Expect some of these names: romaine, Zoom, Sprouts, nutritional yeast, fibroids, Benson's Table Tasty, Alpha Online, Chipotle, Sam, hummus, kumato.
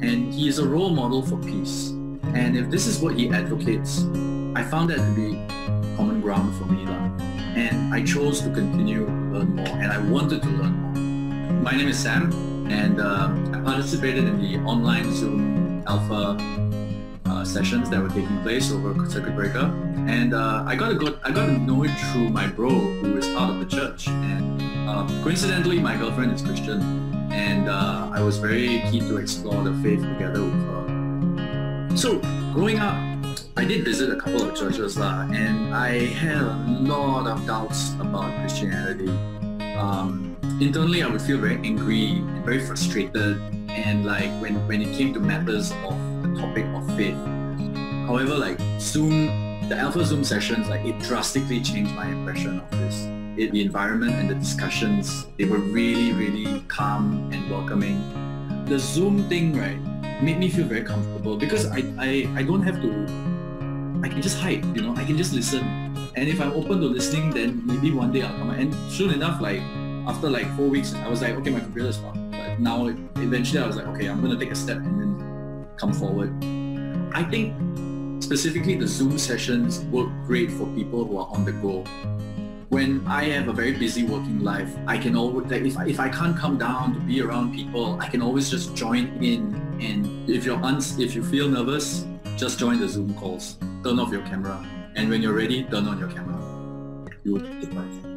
and he is a role model for peace. And if this is what he advocates, I found that to be common ground for me. And I chose to continue to learn more, and I wanted to learn more. My name is Sam, and I participated in the online Zoom Alpha sessions that were taking place over Circuit Breaker. And I got to know it through my bro, who is part of the church. And coincidentally, my girlfriend is Christian, and I was very keen to explore the faith together with her. So, growing up, I did visit a couple of churches, and I had a lot of doubts about Christianity. Internally, I would feel very angry, and very frustrated, and like when it came to matters of the topic of faith. However, like Zoom, the Alpha Zoom sessions, like it drastically changed my impression of this. The environment and the discussions, they were really, really calm and welcoming. The Zoom thing, right, made me feel very comfortable because I don't have to. I can just hide, you know, I can just listen. And if I'm open to listening, then maybe one day I'll come out. And soon enough, like, after like 4 weeks, I was like, okay, my computer is fine. Like now, eventually I was like, okay, I'm going to take a step and then come forward. I think specifically the Zoom sessions work great for people who are on the go. When I have a very busy working life, I can always, like, if I can't come down to be around people, I can always just join in. And if you feel nervous, just join the Zoom calls. Turn off your camera, and when you're ready, turn on your camera. You will be fine.